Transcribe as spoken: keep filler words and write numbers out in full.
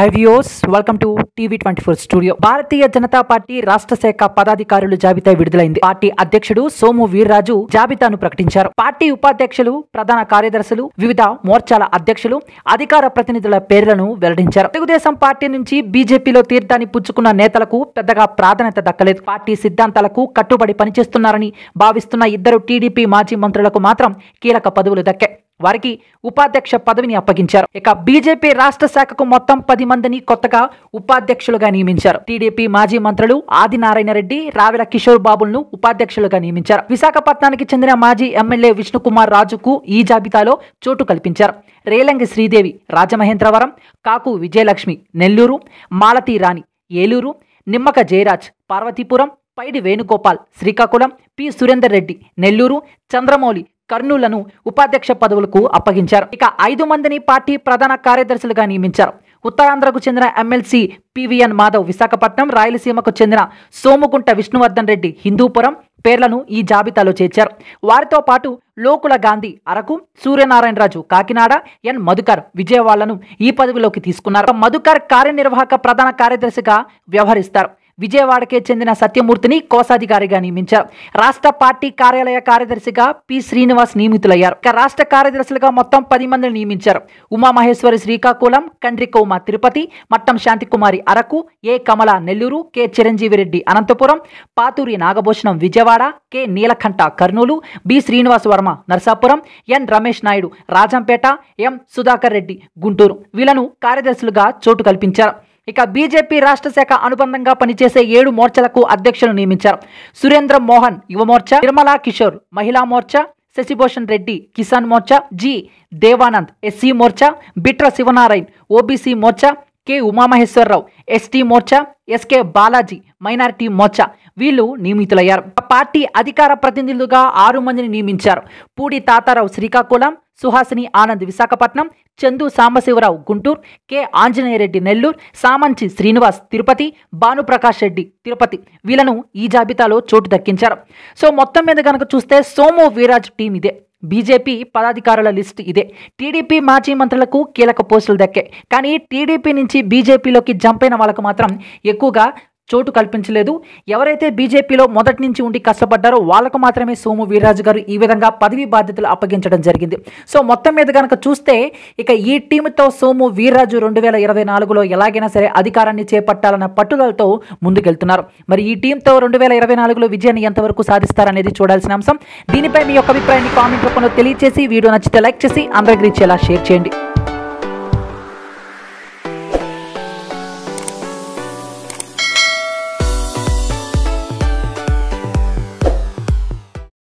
High views welcome to TV twenty four studio. Bharatiya Janata party రాష్ట్ర శాఖ పదాధికారుల జాబితా విడుదలైంది. పార్టీ అధ్యక్షుడు సోము వీర్రాజు జాబితాను ప్రకటించారు. పార్టీ ఉపాధ్యక్షులు, ప్రధాన కార్యదర్శులు, వివిధ మోర్చాల అధ్యక్షులు, అధికార ప్రతినిధుల పేర్లను వెల్లడించారు. తెలుగుదేశం పార్టీ నుంచి బీజేపీలో తీర్థాన్ని పుచ్చుకున్న నేతలకు పెద్దగా ప్రాధాన్యత దక్కలేదు. పార్టీ సిద్ధాంతాలకు కట్టుబడి పనిచేస్తున్నారని భావిస్తున్న ఇద్దరు టీడీపీ మాజీ మంత్రులకు మాత్రం కీలక పదవులు దక్కాయి. వారికి ఉపాధ్యక్ష పదవిని అప్పగించారు. ఇక బీజేపీ రాష్ట్ర శాఖకు మొత్తం పది మందిని కొత్తగా ఉపాధ్యక్షులుగా నియమించారు. టీడీపీ మాజీ మంత్రులు ఆది నారాయణ రెడ్డి, రావేల కిషోర్ బాబులను ఉపాధ్యక్షులుగా నియమించారు. విశాఖపట్నానికి చెందిన మాజీ ఎమ్మెల్యే విష్ణు కుమార్ రాజుకు ఈ జాబితాలో చోటు కల్పించారు. రేలంగి శ్రీదేవి, రాజమహేంద్రవరం, కాకూ విజయలక్ష్మి, నెల్లూరు, మాలతి రాణి, ఏలూరు, నిమ్మక జయరాజ్, పార్వతీపురం, పైడి వేణుగోపాల్, శ్రీకాకుళం, పి సురేందర్ రెడ్డి, నెల్లూరు, చంద్రమౌలి, కర్నూలను ఉపాధ్యక్ష పదవులకు అప్పగించారు. ఇక ఐదు మందిని పార్టీ ప్రధాన కార్యదర్శులుగా నియమించారు. ఉత్తరాంధ్రకు చెందిన MLC P N Madhav Visakhapatnam, రాయలసీమకు చెందిన సోముగుంట విష్ణువర్ధన్ రెడ్డి హిందూపురం పేర్లను ఈ జాబితాలో చేర్చారు. వారితో పాటు లోకుల గాంధీ అరకు, సూర్య నారాయణ రాజు కాకినాడ, ఎన్ మధుకర్ విజయవాడలను ఈ పదవిలోకి తీసుకున్నారు. మధుకర్ కార్యనిర్వాహక ప్రధాన కార్యదర్శిగా వ్యవహరిస్తారు. విజయవాడకే చెందిన సత్యమూర్తిని కోశాధికారిగా నియమించారు. రాష్ట్ర పార్టీ కార్యాలయ కార్యదర్శిగా పి శ్రీనివాస్ నియమితులయ్యారు. రాష్ట్ర కార్యదర్శులుగా మొత్తం పది మందిని నియమించారు. Uma Maheshwari Srikakulam, Kandrikoma Tirupati, Mattam Shanti Kumari Araku, A Kamala Nellore, K Chiranjeevi Reddy Anantapur, Paturi Nagabhushanam Vijayawada, K Neelakanta Kurnool, B Srinivas Varma Narsapuram, N Ramesh Naidu Rajampet, M Sudhakar Reddy Guntur వీళ్లను కార్యదర్శులుగా చోటు కల్పించారు. ఇక బీజేపీ రాష్ట్ర శాఖ అనుబంధంగా పనిచేసే ఏడు మోర్చలకు అధ్యక్షులు నియమించారు. Surendra Mohan Yuva Morcha, Nirmala Kishore Mahila Morcha, Sasibhushan Reddy Kisan Morcha, G Devanand SC Morcha, Bitra Sivanarayana OBC Morcha, K Umamaheswararao ST Morcha, SK Balaji minority Morcha వీళ్లు నియమితులయ్యారు. పార్టీ అధికార ప్రతినిధులుగా ఆరు మందిని నియమించారు. పూడి తాతారావు శ్రీకాకుళం, సుహాసిని ఆనంద్ విశాఖపట్నం, చందు సాంబశివరావు గుంటూరు, కె ఆంజనేయరెడ్డి నెల్లూరు, సామంచి శ్రీనివాస్ తిరుపతి, భానుప్రకాష్ రెడ్డి తిరుపతి వీళ్లను ఈ జాబితాలో చోటు దక్కించారు. సో మొత్తం మీద కనుక చూస్తే సోము వీర్రాజు టీం ఇదే. బీజేపీ పదాధికారుల లిస్టు ఇదే. టీడీపీ మాజీ మంత్రులకు కీలక పోస్టులు దక్కాయి. కానీ టీడీపీ నుంచి బీజేపీలోకి జంప్ అయిన వాళ్ళకు మాత్రం ఎక్కువగా చోటు కల్పించలేదు. ఎవరైతే బీజేపీలో మొదటి నుంచి ఉండి కష్టపడ్డారో వాళ్ళకు మాత్రమే సోము వీర్రాజు గారు ఈ విధంగా పదవి బాధ్యతలు అప్పగించడం జరిగింది. సో మొత్తం మీద కనుక చూస్తే ఇక ఈ టీంతో సోము వీర్రాజు రెండు వేల ఇరవై నాలుగులో ఎలాగైనా సరే అధికారాన్ని చేపట్టాలన్న పట్టుదలతో ముందుకెళ్తున్నారు. మరి ఈ టీంతో రెండు వేల ఇరవై నాలుగులో విజయాన్ని ఎంతవరకు సాధిస్తారనేది చూడాల్సిన అంశం. దీనిపై మీ యొక్క అభిప్రాయాన్ని కామెంట్ రూపంలో తెలియజేసి, వీడియో నచ్చితే లైక్ చేసి అందరికీ ఇచ్చేలా షేర్ చేయండి.